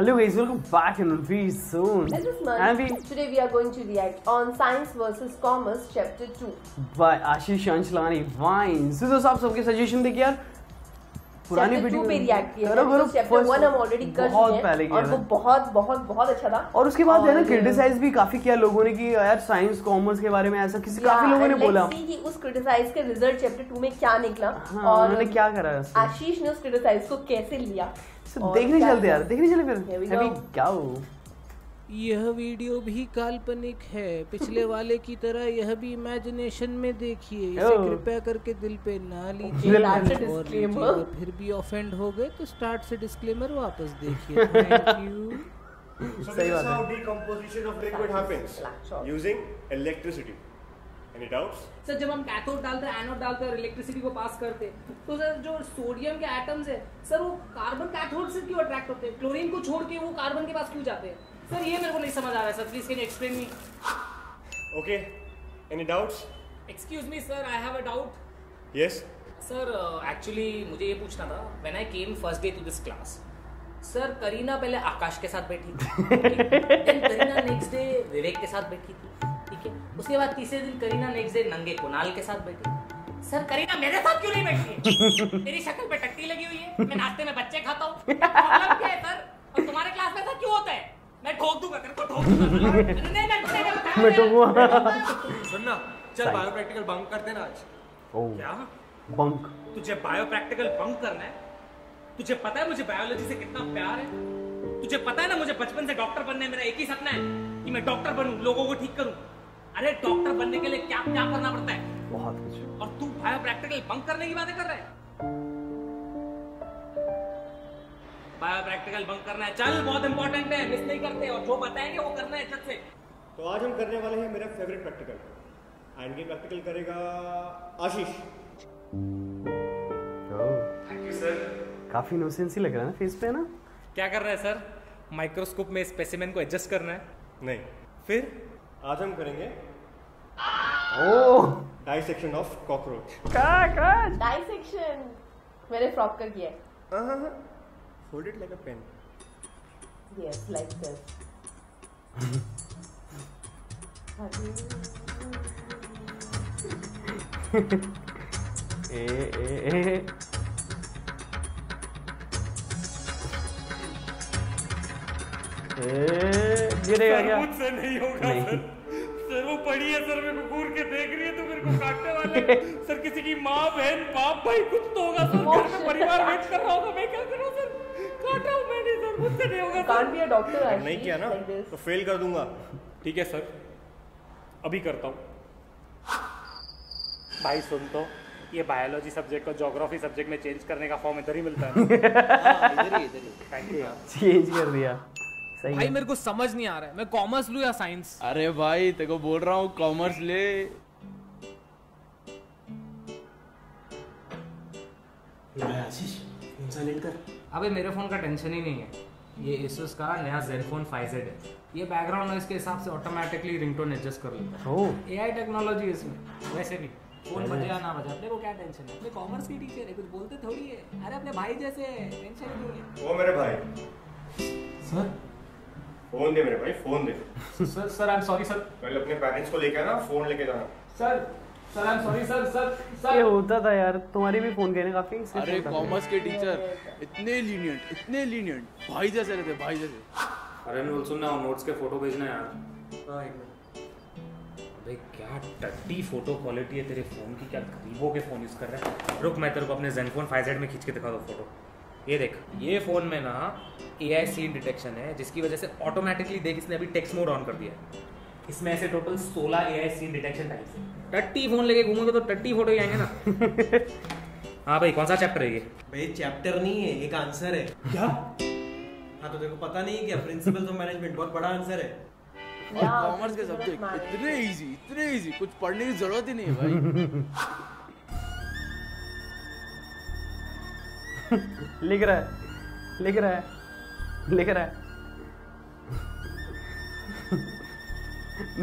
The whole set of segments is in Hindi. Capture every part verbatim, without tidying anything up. Hello guys, welcome back and we'll be soon. This is Manj. Today we are going to react on Science versus Commerce Chapter two by Ashish Chanchalani Vines. So दोस्तों आप सबके सजेशन देखिए यार पुरानी वीडियो पे रिएक्ट किया था, तो चैप्टर वन हम ऑलरेडी कर चुके हैं और वो बहुत बहुत बहुत अच्छा था। और उसके बाद है ना क्रिटिसाइज भी काफी किया लोगों ने कि यार साइंस कॉमर्स के बारे में ऐसा किसी काफी लोगों ने बोला कि उस क्रिटिसाइज के रिजल्ट चैप्टर टू में क्या निकला और उन्होंने क्या करा, आशीष ने उस क्रिटिसाइज को कैसे लिया, देखने चलते यार देखने चलते फिर अभी क्या हो। यह वीडियो भी काल्पनिक है, पिछले वाले की तरह यह भी इमेजिनेशन में देखिए, इसे कृपया करके दिल पे ना लीजिए। और फिर भी ऑफेंड हो गए तो स्टार्ट से डिस्क्लेमर वापस देखिए। Thank you. सही बात है। How decomposition of liquid happens using electricity. Any doubts? Sir जब हम कैथोड डालते हैं, एनोड डालते हैं, इलेक्ट्रिसिटी को पास करते हैं, तो सर जो सोडियम के एटम्स है सर वो कार्बन कैथोड से क्यों अट्रैक्ट होते हैं, क्लोरीन को छोड़ के वो कार्बन के पास क्यों जाते हैं? सर ये मेरे को नहीं समझ आ रहा है sir, please can explain me. Okay, any doubts? Excuse me sir, I have a doubt. Yes sir, actually मुझे ये पूछना था, when I came first day to this class sir Kareena पहले आकाश के साथ बैठी थी, then Kareena next day Vivek के साथ बैठी थी, ठीक है, उसके बाद तीसरे दिन करीना नेक्स्ट डे नंगे कुणाल के साथ बैठी। सर करीना मेरे साथ क्यों नहीं बैठी? मेरी शक्ल पे टट्टी लगी हुई है, मैं नाश्ते में बच्चे खाता हूँ, प्रॉब्लम क्या है सर? और तुम्हारे क्लास में ऐसा क्यों होता है? मैं ठोक दूंगा तेरे को, ठोक दूंगा। नहीं नहीं मैं ठोकूंगा। सुन ना, चल बायो प्रैक्टिकल बंक करते ना आज। ओ क्या बंक? तुझे बायो प्रैक्टिकल बंक करना है? तुझे पता है मुझे बायोलॉजी से कितना प्यार है? तुझे पता है ना मुझे बचपन से डॉक्टर बनना है, मेरा एक ही सपना है कि मैं डॉक्टर बनूं, लोगों को ठीक करूं। अरे डॉक्टर बनने के लिए क्या क्या करना पड़ता है, बहुत कुछ, और तू बायो प्रैक्टिकल बंक करने की बातें कर रहा है। बायो प्रैक्टिकल बंक करना है, चल बहुत इंपॉर्टेंट है, मिस नहीं करते और जो बताएंगे वो करना है अच्छे से। तो आज हम करने वाले हैं मेरा फेवरेट प्रैक्टिकल, एंड ये प्रैक्टिकल करेगा आशीष। Thank you sir. काफी इनोसेंस ही लग रहा है ना फेस पे, ना क्या कर रहा है सर? माइक्रोस्कोप में स्पेसिमेन को एडजस्ट करना है। नहीं, फिर आज हम करेंगे oh dissection of cockroach. Dissection मैंने फ्रॉक का किया है। Hold it like a pen. Yes, like this. ए ए ए। गिरेगा क्या? मुझसे नहीं होगा सर। सर वो पड़ी है सर, मेरे को घूर के देख रही है तो मेरे को काटने वाले सर। किसी की माँ बहन बाप भाई कुछ तो होगा सर, घर में परिवार वेट कर रहा होगा, मैं क्या करूँ सर? काटा हूं मैंने सर, मुझसे नहीं होगा। Can't be a doctor. नहीं किया ना तो फेल कर दूंगा। ठीक है सर, अभी करता हूं। भाई सुन, तो ये बायोलॉजी सब्जेक्ट को ज्योग्राफी सब्जेक्ट में चेंज करने का फॉर्म इधर ही मिलता है। हां इधर ही, इधर ही। Thank you. चेंज कर दिया सही। भाई मेरे को समझ नहीं आ रहा है, मैं कॉमर्स लूं या साइंस? अरे भाई तेरे को बोल रहा हूं कॉमर्स ले। ये आशीष साइलेंट कर। अबे मेरे फोन का टेंशन ही नहीं है, ये Asus का नया Zenfone फाइव ज़ेड है, ये बैकग्राउंड नॉइस के हिसाब से ऑटोमेटिकली रिंगटोन एडजस्ट कर लेता है। oh. एआई टेक्नोलॉजी है इसमें। वैसे भी फोन बजे या ना बजे अपने को क्या टेंशन है, अपने कॉमर्स की टीचर है, कुछ बोलते थोड़ी है। अरे अपने भाई जैसे टेंशन क्यों है? वो मेरे भाई। सर फोन दे मेरे भाई, फोन दे। Sir sir I am sorry sir. पहले अपने पेरेंट्स को लेके ना फोन लेके जाना। Sir sir I am sorry sir. Sir sir ये होता था यार, तुम्हारी भी फोन कहने काफी। अरे कॉमर्स के टीचर इतने लीनियंट, इतने लीनियंट, भाई जैसे रहते, भाई जैसे। अरे मैं सुन ना, नोट्स के फोटो भेजना यार। हां एक मिनट। अबे क्या टट्टी फोटो क्वालिटी है तेरे फोन की, क्या गरीबों के फोन यूज कर रहा है। रुक मैं तेरे को अपने Zenfone फाइव ज़ेड में खींच के दिखा दूं फोटो। ये देख, ये फोन में ना एआई सीन डिटेक्शन है, जिसकी वजह से ऑटोमेटिकली देख इसने अभी टेक्स्ट मोड ऑन कर दिया है। इसमें ऐसे टोटल सोलह एआई सीन डिटेक्शन टाइप्स हैं। टट्टी फोन लेके घूमोगे तो टट्टी फोटो ही आएंगे ना। हाँ भाई कौन सा चैप्टर है ये? भाई चैप्टर नहीं है, एक आंसर है। क्या? हाँ तो देखो पता नहीं है क्या? प्रिंसिपल्स ऑफ मैनेजमेंट, बहुत बड़ा आंसर है। और कॉमर्स के सब्जेक्ट इतने इजी, इतने इजी, कुछ पढ़ने की जरूरत ही नहीं है भाई। लिख रहा है, लिख रहा है, लिख रहा है।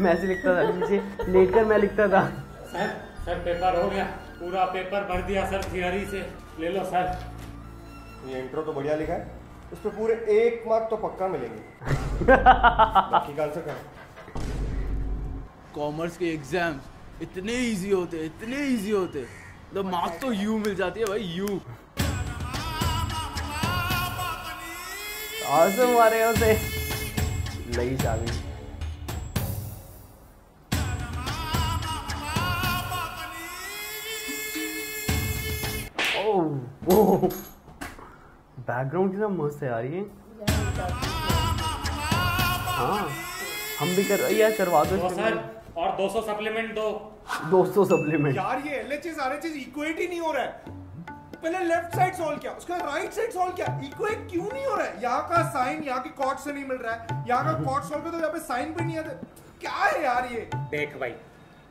मैं ऐसे लिखता था नीचे लेट कर, मैं लिखता था। सर सर पेपर हो गया, पूरा पेपर भर दिया सर थियरी से। ले लो सर। ये इंट्रो तो बढ़िया लिखा है, उस पर पूरे एक मार्क तो पक्का मिलेंगे। बाकी का आंसर करो। कॉमर्स के एग्जाम्स इतने इजी होते इतने इजी होते तो मार्क्स तो यू मिल जाती है भाई यू। आसम आ रहे हो से नहीं चाली। ओह ओह बैकग्राउंड कितना मस्त है यार ये। हाँ हम भी कर यार करवा दो सर। और दो सौ सप्लीमेंट दो। दो सौ सप्लीमेंट यार ये एलएचएस आरएचएस इक्वेट ही नहीं हो रहा है। पहले लेफ्ट साइड सॉल्व किया, उसके बाद राइट साइड सॉल्व किया, इक्वेट क्यों नहीं हो रहा है? यहाँ का साइन यहाँ के कॉट से नहीं मिल रहा है, यहाँ का कॉट सॉल्व है तो यहाँ पे साइन पे नहीं आता, क्या है यार ये? देख भाई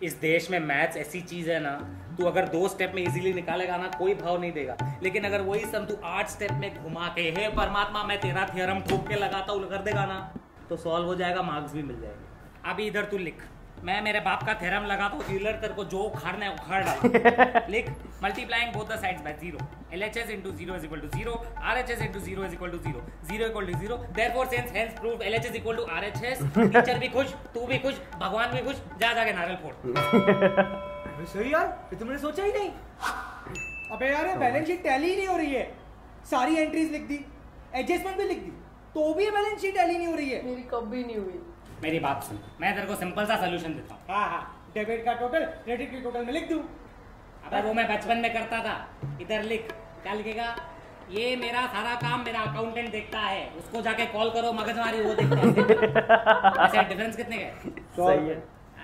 इस देश में मैथ्स ऐसी चीज है ना, तू अगर दो स्टेप में इजीली निकालेगा ना कोई भाव नहीं देगा, लेकिन अगर वही सम तू आठ स्टेप में घुमा के हे परमात्मा मैं तेरा थियरम ठोक के लगाता हूँ कर देगा ना तो सॉल्व हो जाएगा, मार्क्स भी मिल जाएंगे। अभी इधर तू लिख, मैं मेरे बाप का थ्योरम लगाता हूँ, यूलर तेरे को जो उखाड़ना है उखाड़ डाल। लिख multiplying both the sides by zero, LHS into zero is equal to zero, RHS into zero is equal to zero, zero equal to zero, therefore since hence prove LHS equal to RHS. Teacher भी खुश, तू भी खुश, भगवान भी खुश, जा जाके नारियल फोड़। सही यार, ये तो मैंने सोचा ही नहीं। अबे यार बैलेंस शीट टैली नहीं हो रही है, सारी एंट्रीज लिख दी, एडजस्टमेंट भी लिख दी, तो भी बैलेंस शीट टैली नहीं हो रही है। मेरी कभी नहीं हुई। मेरी बात सुन, मैं तेरे को सिंपल सा सोल्यूशन देता हूँ। हाँ हाँ, डेबिट का टोटल क्रेडिट के टोटल में लिख दूँ। अबे वो मैं बचपन में करता था। इधर लिख, क्या लिखेगा? ये मेरा सारा काम मेरा अकाउंटेंट देखता है, उसको जाके कॉल करो, मगजमारी वो देखता है। डिफरेंस कितने का? सौ रुपया।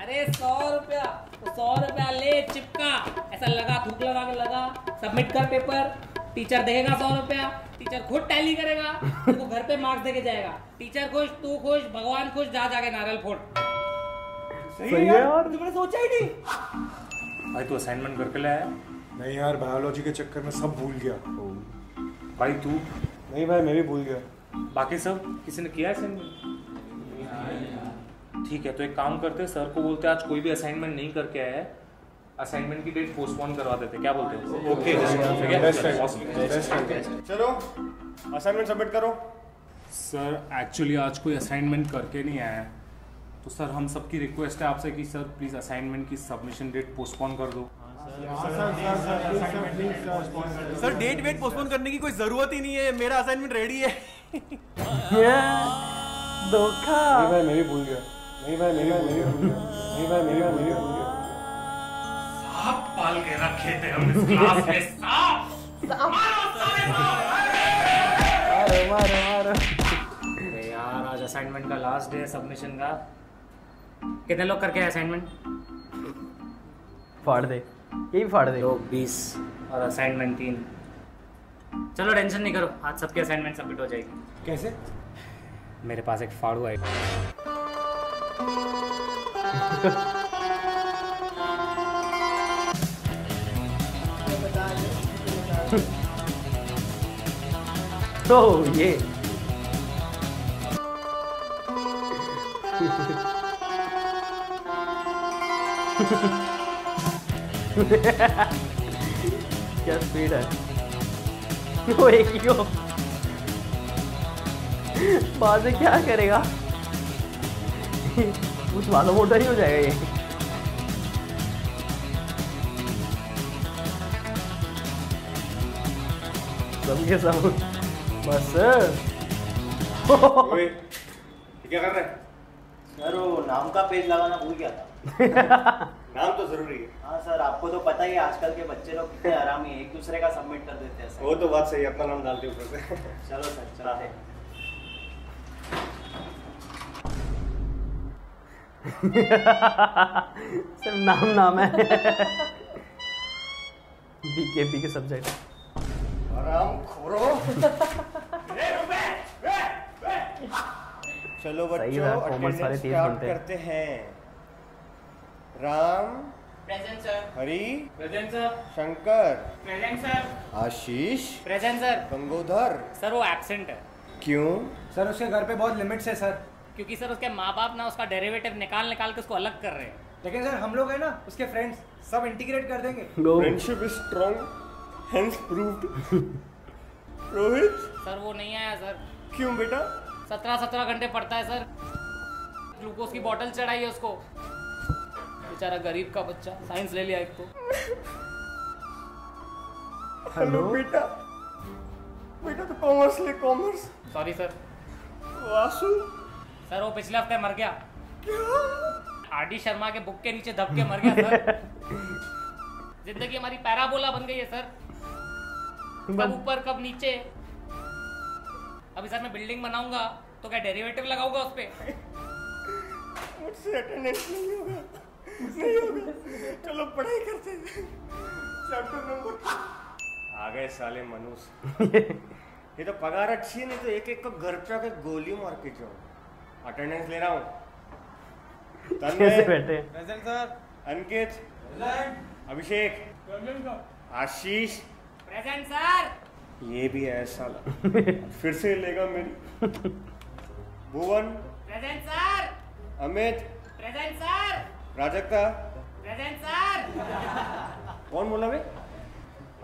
अरे सौ रुपया, सौ रुपया ले चिपका, ऐसा लगा थूक लगा के लगा, सबमिट कर पेपर, टीचर देगा सौ रुपया, टीचर खुद टैली करेगा, तू तो घर पे मार्क्स देके जाएगा, टीचर खुश, तू खुश, भगवान खुश, जा जाके नारियल फोड़। सही, सही है यार, तुमने सोचा ही नहीं। भाई तू असाइनमेंट करके लाया? नहीं यार, बायोलॉजी के चक्कर में सब भूल गया। भाई तू? नहीं भाई, मैं भी भूल गया। बाकी सब किसी ने किया असाइनमेंट? ठीक है तो एक काम करते, सर को बोलते आज कोई भी असाइनमेंट नहीं करके आया है, असाइनमेंट की डेट पोस्टपोन करवा देते, क्या बोलते हैं? ओके चलो असाइनमेंट सबमिट करो। सर एक्चुअली आज कोई असाइनमेंट करके नहीं आया तो सर हम सबकी रिक्वेस्ट है आपसे कि सर प्लीज असाइनमेंट की सबमिशन डेट पोस्टपोन कर दो। सर डेट वेट पोस्टपोन करने की कोई जरूरत ही नहीं है, मेरा असाइनमेंट रेडी है। धोखा। नहीं भाई मैं भी भूल गया। नहीं भाई मैं भी भूल गया। नहीं भाई मैं भी भूल गया। आप पाल के रखे थे हम इस क्लास में सांप। मारो सारे मारो मारो मारो। अरे यार आज असाइनमेंट का लास्ट डे है, सबमिशन का। कितने लोग करके असाइनमेंट? फाड़ दे, यही फाड़ दे। लोग बीस और असाइनमेंट तीन। चलो टेंशन नहीं करो, आज सबके असाइनमेंट सबमिट हो जाएगी। कैसे? मेरे पास एक फाड़ू आएगा। तो ये क्या स्पीड है वो। एक ही हो बाद में क्या करेगा? उस वाला मोटर ही हो जाएगा ये। सब के सब बस। क्या कर रहा है? सर वो नाम का पेज लगाना भूल गया था। नाम तो जरूरी है। हाँ सर आपको तो पता ही है आजकल के बच्चे लोग कितने आरामी है, एक दूसरे का सबमिट कर देते हैं। सर वो तो बात सही है, अपना नाम डालते ऊपर से। चलो सर चलते। सर नाम नाम है। बी के पी के सब्जेक्ट। आराम खोरो। चलो बच्चों अटेंडेंस स्टार्ट करते हैं। Ram present sir, Hari present sir, Shankar present sir, Ashish present sir, Gangodhar sir वो एब्सेंट है। क्यों? सर उसके घर पे बहुत लिमिट्स है सर, क्योंकि सर उसके माँ बाप ना उसका डेरिवेटिव निकाल निकाल के उसको अलग कर रहे हैं। लेकिन सर हम लोग है ना उसके फ्रेंड्स, सब इंटीग्रेट कर देंगे। Friendship is strong hence proved. Rohit sir वो नहीं आया सर। क्यों बेटा? सत्रह सत्रह घंटे पढ़ता है सर, ग्लूकोज की बोतल चढ़ाई है उसको, बेचारा गरीब का बच्चा, साइंस ले लिया इसको। हेलो बेटा, बेटा तो कॉमर्स ले, commerce. Sorry sir. Vasu sir वो पिछले हफ्ते मर गया। क्या? आर डी शर्मा के बुक के नीचे दबके मर गया सर। जिंदगी हमारी पैराबोला बन गई है सर, कब ऊपर कब नीचे। अभी सर मैं बिल्डिंग बनाऊंगा तो क्या डेरिवेटिव लगाऊंगा उस पे? मुझसे अटेंडेंस नहीं होगा, नहीं होगा। चलो पढ़ाई करते हैं। चैप्टर नंबर आ गए साले मनुष। ये तो पगार अच्छी है, नहीं तो एक एक को घर पे आके गोली मार के जाऊं। अटेंडेंस ले रहा हूँ। Present sir. Ankit present. Abhishek present. Ashish present sir. ये भी है साला। फिर से लेगा मेरी। Bhuvan present sir. Amit present sir. Prajakta present sir. कौन बोला बे?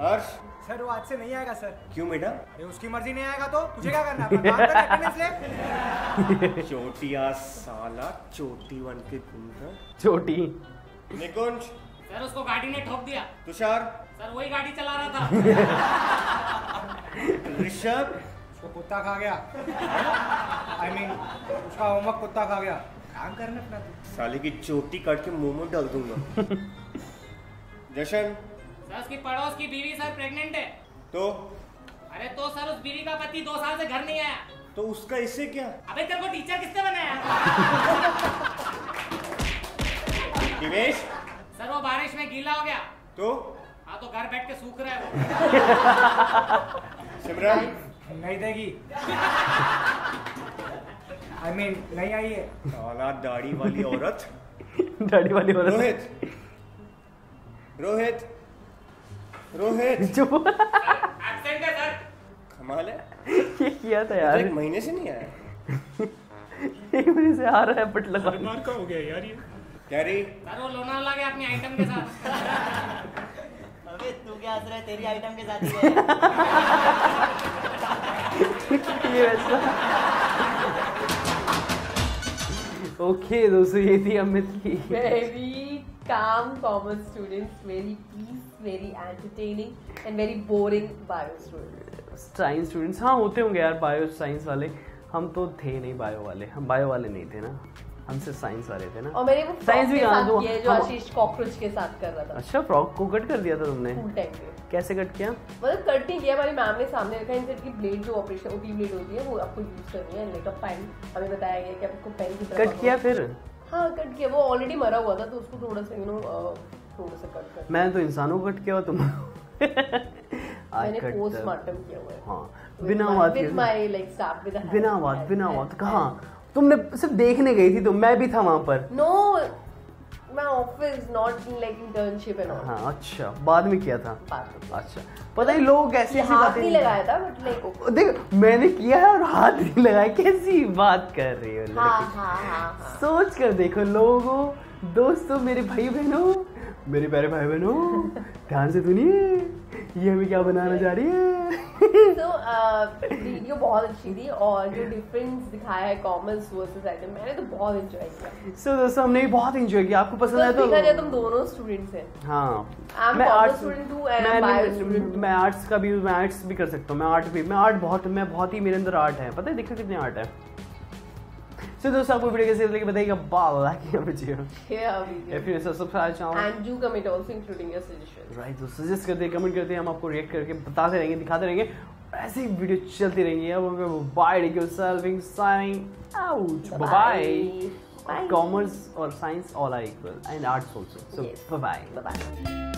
हर्ष सर वो आज से नहीं आएगा सर। क्यों बेटा? उसकी मर्जी नहीं आएगा तो तुझे क्या करना है? अटेंडेंस ले। चोटिया साला, चोटी बन के घूमता। चोटी निकुंज सर उसको गाड़ी ने ठोक दिया। तुषार सर वही गाड़ी चला रहा था। ऋषभ उसको कुत्ता खा गया। आई I मीन mean, उसका होमवर्क कुत्ता खा गया। काम करना अपना, साले की चोटी काट के मुंह में डाल दूंगा। जशन सर उसकी पड़ोस की बीवी सर प्रेग्नेंट है। तो अरे तो सर उस बीवी का पति दो साल से घर नहीं आया। तो उसका इससे क्या? अबे तेरे को टीचर किसने बनाया? दिवेश सर वो बारिश में गीला हो गया। तो हाँ तो घर बैठ के सूख रहा है वो। सिमरन नहीं देगी। आई I मीन mean, नहीं आई है। काला दाढ़ी वाली औरत। दाढ़ी वाली औरत। रोहित रोहित रोहित एब्सेंट है सर। कमाल है, ये किया था यार। एक महीने से नहीं आया। एक महीने से आ रहा है बट लगा मार का हो गया यार ये। कैरी सर वो लोनावला गया अपनी आइटम के साथ। अबे तू क्या हंस रहा है? तेरी आइटम के साथ ही है वैसा। ओके दोस्तों ये थी अमित की very calm common students, very peace, very entertaining and very boring bio students. Science students हाँ होते होंगे यार बायो साइंस वाले। हम तो थे नहीं बायो वाले, हम बायो वाले नहीं थे ना, हमसे साइंस वाले थे ना। और मैंने वो साइंस भी गाना दिया जो आशीष कॉकरोच के साथ कर रहा था। अच्छा फ्रॉक को कट कर दिया था तुमने? फुल टाइम पे। कैसे कट किया? मतलब कट ही किया, हमारी मैम ने सामने रखा। इनसे की ब्लेड जो ऑपरेशन ओपी ब्लेड होती है वो आपको यूज करनी है। लेट ऑफ टाइम हमें बताया गया कि आपको पेन की तरह कट किया। फिर हां कट किया, वो ऑलरेडी मरा हुआ था तो उसको थोड़ा सा यू नो थोड़ा सा कट कर। मैंने तो इंसानों को कट किया, तुम मैंने पोस्टमार्टम किया हुआ है। हां बिना बात with my like staff with बिना बात बिना बात। कहां तुमने? सिर्फ देखने गई थी तुम? मैं भी था वहाँ पर। नो मैं office not like internship and all. हाँ अच्छा बाद में किया था। अच्छा पता नहीं लोग कैसे हाथ नहीं लगाया था बट लाइक देख मैंने किया है और हाथ नहीं लगाया। कैसी बात कर रही हो? हाँ, हाँ, हाँ। सोच कर देखो लोगों, दोस्तों, मेरे भाई बहनों, मेरे प्यारे भाई बहनों, ध्यान से सुनिए ये हमें क्या बनाना जा रही है। तो वीडियो बहुत अच्छी थी और जो डिफरेंस दिखाया है कॉमर्स वर्सेस आइटम मैंने तो बहुत एंजॉय किया। सो दोस्तों हमने भी बहुत एंजॉय किया। आपको पसंद आया तो देखा जाए तुम दोनों स्टूडेंट्स हैं। हाँ मैं आर्ट्स स्टूडेंट हूँ and I am bio student. मैं आर्ट्स का भी मैं आर्ट्स भी कर सकता हूँ। मैं आर्ट भी मैं आर्ट बहुत मैं बहुत ही मेरे अंदर आर्ट है। पता है देखो कितने आर्ट है। सो दोस्तों आपको वीडियो कैसे लगी बताइएगा। बाल लाइक या मुझे if you subscribe channel and you comment also including your suggestion right. तो सजेस्ट करते हैं, कमेंट करते हैं, हम आपको रिएक्ट करके बताते रहेंगे, दिखाते रहेंगे। ऐसी वीडियो चलती रहेंगी। अब हम bye take selfing signing out. Bye bye. Commerce और science all are equal and arts also. So bye bye.